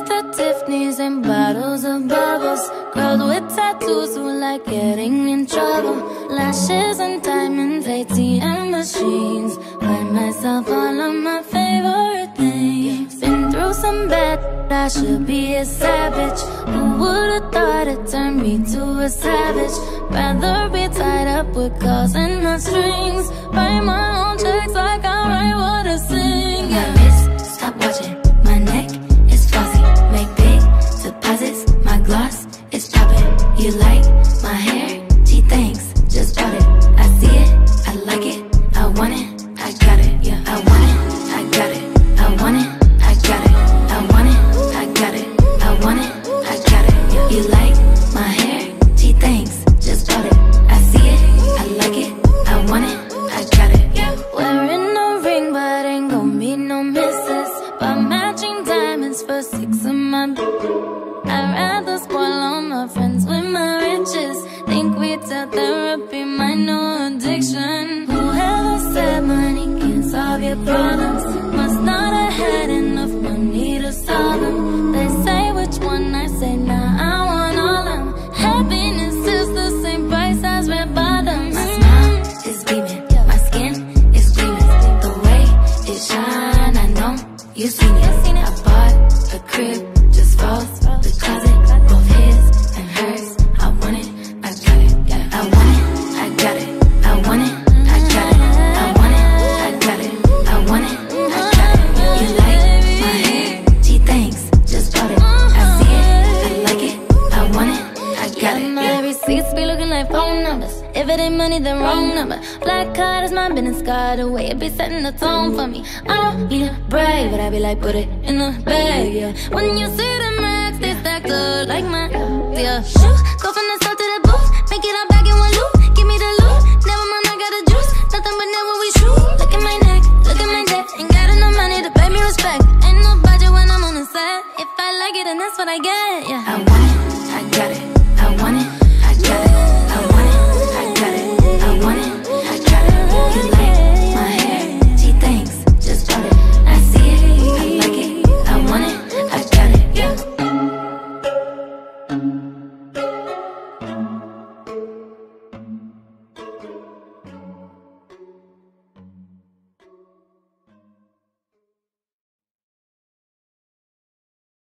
It's the Tiffany's and bottles of bubbles. Girls with tattoos who like getting in trouble. Lashes and diamonds, ATM machines. Buy myself all of my favorite things. Been through some bad, I should be a savage. Who would've thought it turned me to a savage? Rather be tied up with calls and my strings. Write my own checks like I write what I sing. My wrist, stop watching. My neck is flossy. Make big deposits. My gloss is popping. You like my hair? Gee, thanks. Just bought it. I see it. I like it. I want it. I got it. Yeah, I want it. I got it. I want it. I got it. I want it. I got it. I want it. I got it. Yeah. You like my hair? Gee, thanks. Just bought it. I see it. I like it. I want it. I got it. Yeah. Wearing no ring, but ain't gon' be no misses. But matching diamonds for 6 of my. I'd rather spoil all my friends with my riches. Think we tell therapy, my no addiction. Whoever said money can't solve your problems must not have had enough money to solve them. They say which one, I say nah. I want all them. Happiness is the same price as red bottoms. My smile is beaming, my skin is gleaming. The way it shine, I know you've seen it. I bought a crib just for the closet, both his and hers. I want it, I got it. I want it, I got it. I want it, I got it. I want it, I got it. I want it, I got it. You like my hair? Gee, thanks. Just bought it. I see it, I like it. I want it, I got it. My receipts be looking like phone numbers. If it ain't money, then wrong number. Black card is my business card. The way it be setting the tone for me. I don't need a brave, but I be like, put it in the bag, yeah. When you see the max, they stack up like my, yeah. Go from the south to the booth, make it all back in one loop. Give me the loot, never mind, I got the juice. Nothing but never we true. Look at my neck, look at my debt. Ain't got enough money to pay me respect. Ain't no budget when I'm on the set. If I like it, then that's what I get, yeah. I want it, I got it, I want it.